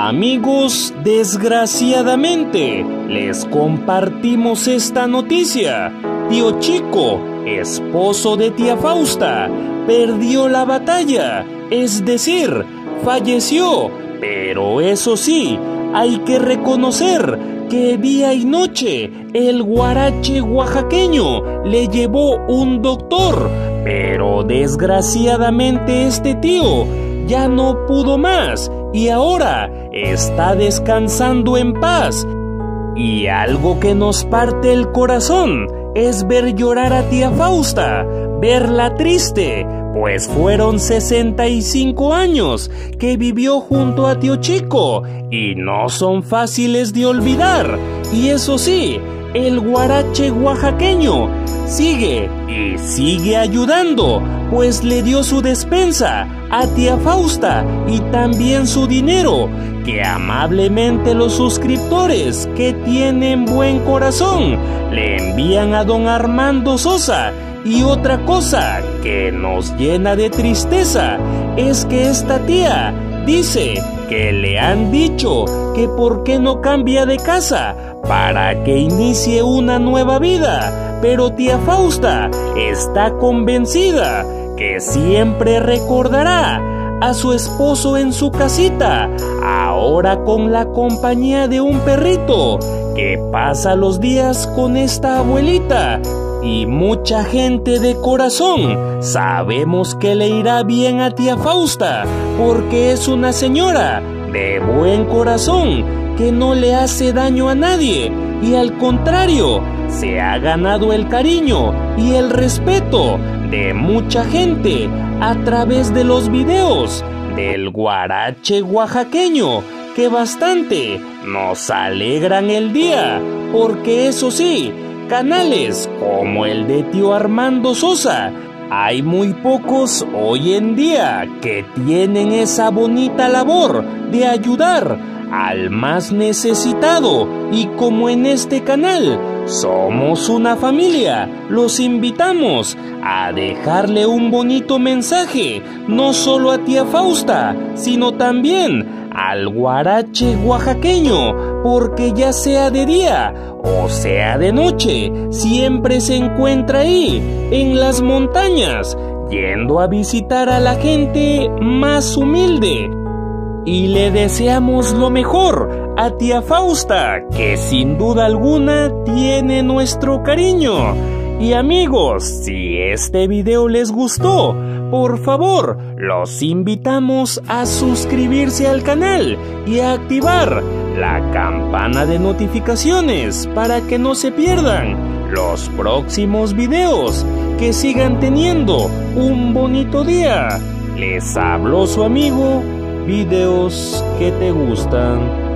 Amigos, desgraciadamente, les compartimos esta noticia. Tío Chico, esposo de tía Fausta, perdió la batalla, es decir, falleció. Pero eso sí, hay que reconocer que día y noche el huarache oaxaqueño le llevó un doctor. Pero desgraciadamente este tío ya no pudo más y ahora está descansando en paz. Y algo que nos parte el corazón es ver llorar a tía Fausta, verla triste, pues fueron 65 años que vivió junto a tío Chico y no son fáciles de olvidar. Y eso sí, el huarache oaxaqueño sigue y sigue ayudando, pues le dio su despensa a tía Fausta y también su dinero, que amablemente los suscriptores que tienen buen corazón le envían a don Armando Sosa. Y otra cosa que nos llena de tristeza es que esta tía dice que le han dicho que por qué no cambia de casa para que inicie una nueva vida, pero tía Fausta está convencida que siempre recordará a su esposo en su casita, ahora con la compañía de un perrito que pasa los días con esta abuelita. Y mucha gente de corazón sabemos que le irá bien a tía Fausta, porque es una señora de buen corazón que no le hace daño a nadie y al contrario se ha ganado el cariño y el respeto de mucha gente a través de los videos del huarache oaxaqueño, que bastante nos alegran el día, porque eso sí, canales como el de tío Armando Sosa hay muy pocos hoy en día que tienen esa bonita labor de ayudar al más necesitado. Y como en este canal somos una familia, los invitamos a dejarle un bonito mensaje no solo a tía Fausta, sino también al huarache oaxaqueño, porque ya sea de día o sea de noche, siempre se encuentra ahí, en las montañas, yendo a visitar a la gente más humilde. Y le deseamos lo mejor a tía Fausta, que sin duda alguna tiene nuestro cariño. Y amigos, si este video les gustó, por favor, los invitamos a suscribirse al canal y a activar la campana de notificaciones para que no se pierdan los próximos videos. Que sigan teniendo un bonito día. Les habló su amigo Videos que te gustan.